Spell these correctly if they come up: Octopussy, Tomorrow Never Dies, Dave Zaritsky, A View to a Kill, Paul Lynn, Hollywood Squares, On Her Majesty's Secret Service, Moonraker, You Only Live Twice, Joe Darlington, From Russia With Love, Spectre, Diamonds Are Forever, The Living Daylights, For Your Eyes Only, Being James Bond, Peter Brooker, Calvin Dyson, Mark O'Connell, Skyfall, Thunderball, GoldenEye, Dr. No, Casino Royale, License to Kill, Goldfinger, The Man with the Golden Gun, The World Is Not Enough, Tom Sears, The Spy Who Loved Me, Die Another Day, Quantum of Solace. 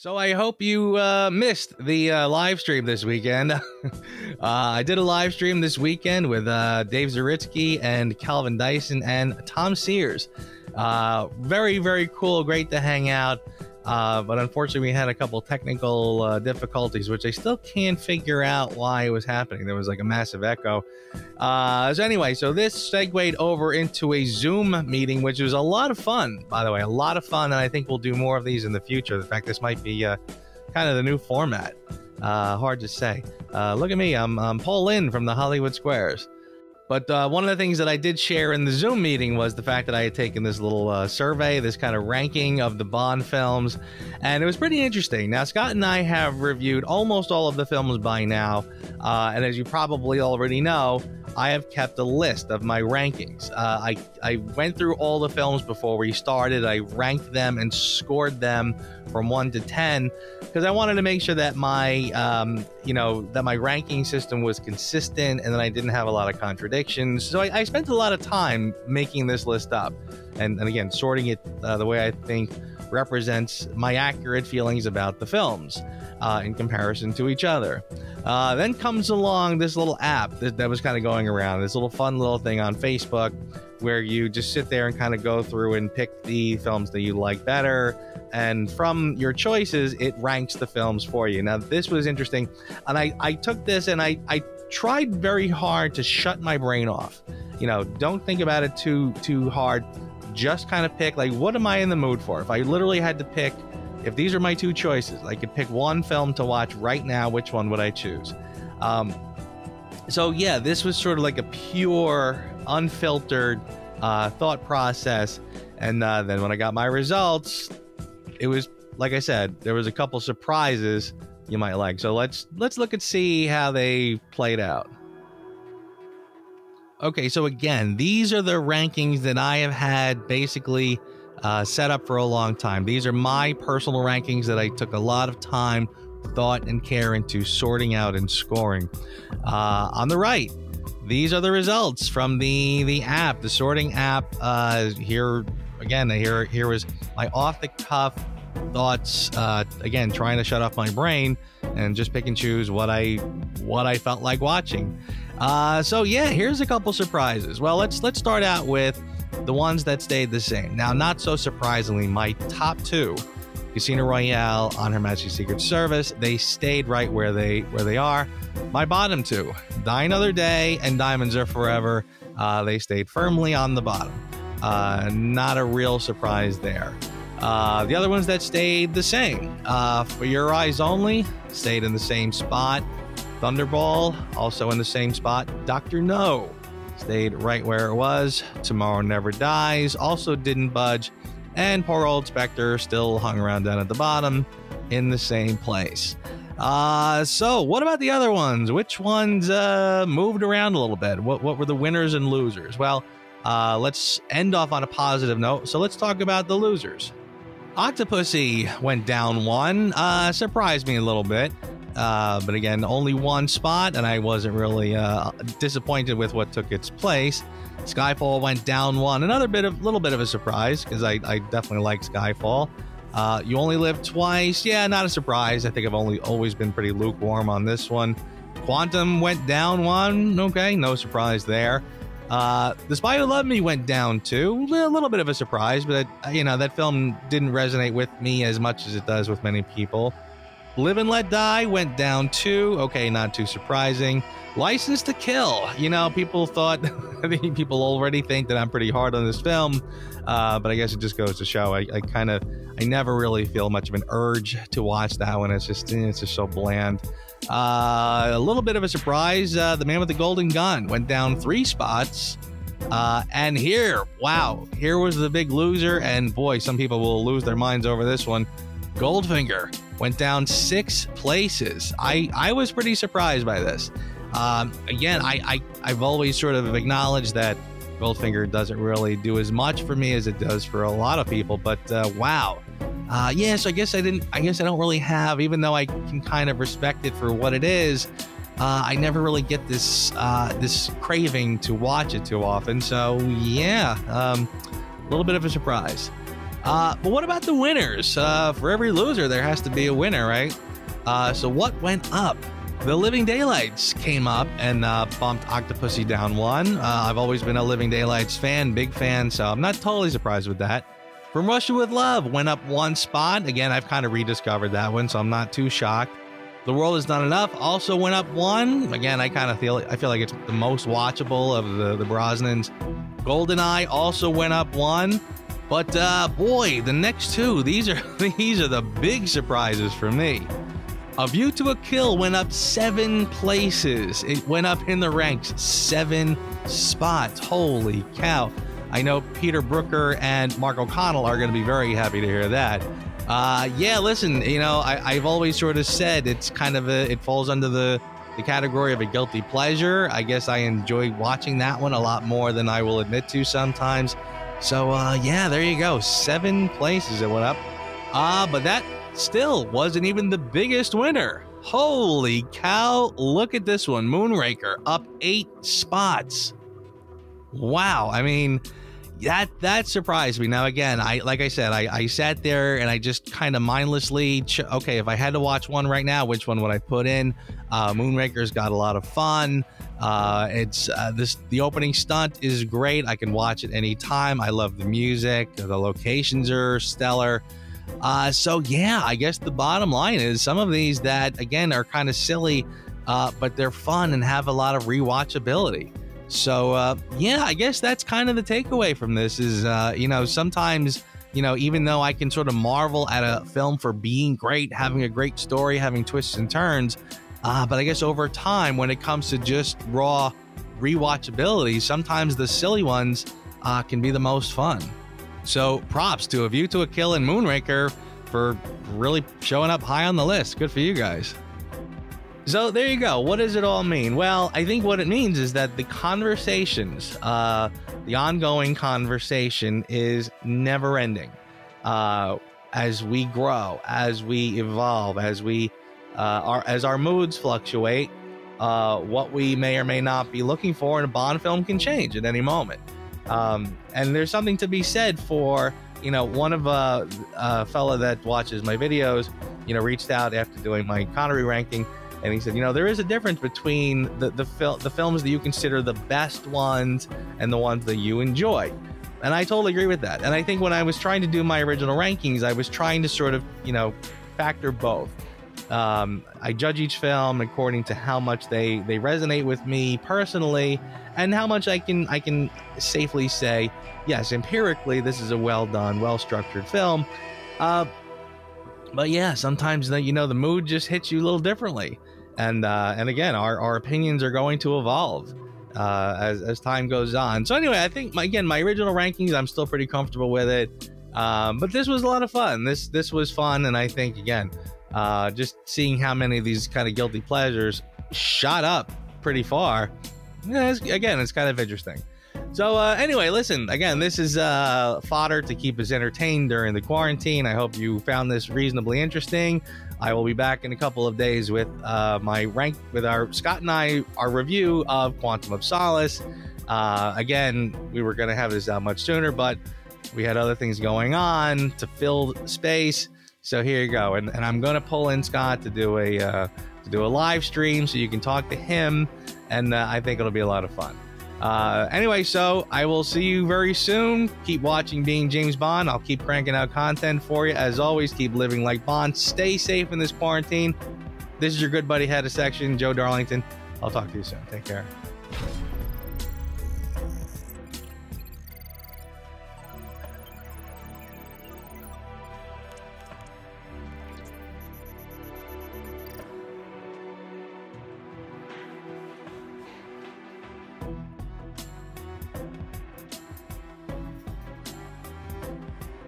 So I hope you missed the live stream this weekend. I did a live stream this weekend with Dave Zaritsky and Calvin Dyson and Tom Sears. Very, very cool. Great to hang out. But unfortunately, we had a couple technical difficulties, which I still can't figure out why it was happening. There was like a massive echo. So anyway, so this segued over into a Zoom meeting, which was a lot of fun, by the way, a lot of fun. And I think we'll do more of these in the future. In fact, this might be kind of the new format. Hard to say. Look at me. I'm Paul Lynn from the Hollywood Squares. But one of the things that I did share in the Zoom meeting was the fact that I had taken this little survey, this kind of ranking of the Bond films, and it was pretty interesting. Now, Scott and I have reviewed almost all of the films by now, and as you probably already know, I have kept a list of my rankings. I went through all the films before we started. I ranked them and scored them from 1 to 10 because I wanted to make sure that my, you know, that my ranking system was consistent and that I didn't have a lot of contradictions. So I spent a lot of time making this list up and again, sorting it the way I think represents my accurate feelings about the films in comparison to each other. Then comes along this little app that was kind of going around, this little fun little thing on Facebook where you just sit there and kind of go through and pick the films that you like better. And from your choices, it ranks the films for you. Now, this was interesting. And I took this and I tried very hard to shut my brain off. You know, don't think about it too hard. Just kind of pick, like, what am I in the mood for? If I literally had to pick, if these are my two choices, I could pick one film to watch right now, which one would I choose? So yeah, this was sort of like a pure, unfiltered thought process. And then when I got my results, it was, like I said, there was a couple surprises you might like. So let's look and see how they played out. Okay, so again, these are the rankings that I have had basically set up for a long time. These are my personal rankings that I took a lot of time, thought, and care into sorting out and scoring. On the right, these are the results from the app, the sorting app. Here, again, here was my off-the-cuff thoughts, again, trying to shut off my brain and just pick and choose what I felt like watching. So yeah, here's a couple surprises. Well, let's start out with the ones that stayed the same. Now, not so surprisingly, my top two, Casino Royale, On Her Majesty's Secret Service, they stayed right where they are. My bottom two, Die Another Day and Diamonds Are Forever, they stayed firmly on the bottom. Not a real surprise there. The other ones that stayed the same, For Your Eyes Only, stayed in the same spot. Thunderball, also in the same spot. Dr. No stayed right where it was. Tomorrow Never Dies also didn't budge. And poor old Spectre still hung around down at the bottom in the same place. So what about the other ones? Which ones moved around a little bit? What were the winners and losers? Well, let's end off on a positive note. So let's talk about the losers. Octopussy went down one. Surprised me a little bit. But again, only one spot, and I wasn't really disappointed with what took its place. Skyfall went down one, another little bit of a surprise, because I definitely like Skyfall. You Only Live Twice, yeah, not a surprise. I think I've always been pretty lukewarm on this one. Quantum went down one, okay, no surprise there. The Spy Who Loved Me went down two, a little bit of a surprise, but you know, that film didn't resonate with me as much as it does with many people. Live and Let Die went down two. Okay, not too surprising. License to Kill. You know, people thought, I think people already think that I'm pretty hard on this film, but I guess it just goes to show. I never really feel much of an urge to watch that one. It's just so bland. A little bit of a surprise. The Man with the Golden Gun went down three spots. And here, wow, here was the big loser. And boy, some people will lose their minds over this one. Goldfinger went down 6 places. I was pretty surprised by this. Again, I've always sort of acknowledged that Goldfinger doesn't really do as much for me as it does for a lot of people, but wow. Yeah, so I guess I don't really have, even though I can kind of respect it for what it is, I never really get this craving to watch it too often. So yeah, a little bit of a surprise. But what about the winners? For every loser, there has to be a winner, right? So what went up? The Living Daylights came up and bumped Octopussy down one. I've always been a Living Daylights fan, big fan, so I'm not totally surprised with that. From Russia With Love went up one spot. Again, I've kind of rediscovered that one, so I'm not too shocked. The World Is Not Enough also went up one. Again, I feel like it's the most watchable of the Brosnans. GoldenEye also went up one. But boy, the next two, these are the big surprises for me. A View to a Kill went up 7 places. It went up in the ranks 7 spots. Holy cow. I know Peter Brooker and Mark O'Connell are going to be very happy to hear that. Yeah, listen, you know, I've always sort of said it's kind of a, it falls under the category of a guilty pleasure. I guess I enjoy watching that one a lot more than I will admit to sometimes. So, yeah, there you go. 7 places it went up. But that still wasn't even the biggest winner. Holy cow, look at this one. Moonraker up 8 spots. Wow, I mean, that surprised me. Now, again, like I said, I sat there and I just kind of mindlessly, okay, if I had to watch one right now, which one would I put in? Moonraker's got a lot of fun. The opening stunt is great. I can watch it anytime. I love the music. The locations are stellar. So yeah, I guess the bottom line is some of these that again are kind of silly, but they're fun and have a lot of rewatchability. So yeah, I guess that's kind of the takeaway from this is, you know, sometimes, you know, even though I can sort of marvel at a film for being great, having a great story, having twists and turns, but I guess over time when it comes to just raw rewatchability, sometimes the silly ones can be the most fun. So props to A View to a Kill and Moonraker for really showing up high on the list. Good for you guys. So there you go. What does it all mean? Well, I think what it means is that the conversations, the ongoing conversation is never ending. As we grow, as we evolve, as our moods fluctuate, what we may or may not be looking for in a Bond film can change at any moment. And there's something to be said for, you know, one of a fella that watches my videos, you know, reached out after doing my Connery ranking, and he said, you know, there is a difference between the films that you consider the best ones and the ones that you enjoy. And I totally agree with that. And I think when I was trying to do my original rankings, I was trying to sort of, you know, factor both. I judge each film according to how much they resonate with me personally and how much I can safely say, yes, empirically, this is a well-done, well-structured film. But yeah, sometimes, you know, the mood just hits you a little differently. And again, our opinions are going to evolve as time goes on. So anyway, I think, my original rankings, I'm still pretty comfortable with it. But this was a lot of fun. This was fun. And I think, again, just seeing how many of these kind of guilty pleasures shot up pretty far. Yeah, it's kind of interesting. So anyway, listen, again, this is fodder to keep us entertained during the quarantine. I hope you found this reasonably interesting. I will be back in a couple of days with our review of Quantum of Solace. Again, we were going to have this out much sooner, but we had other things going on to fill space. So here you go, and I'm gonna pull in Scott to do a live stream so you can talk to him, and I think it'll be a lot of fun. Anyway, so I will see you very soon. Keep watching Being James Bond. I'll keep cranking out content for you as always. Keep living like Bond. Stay safe in this quarantine. This is your good buddy head of section, Joe Darlington. I'll talk to you soon. Take care.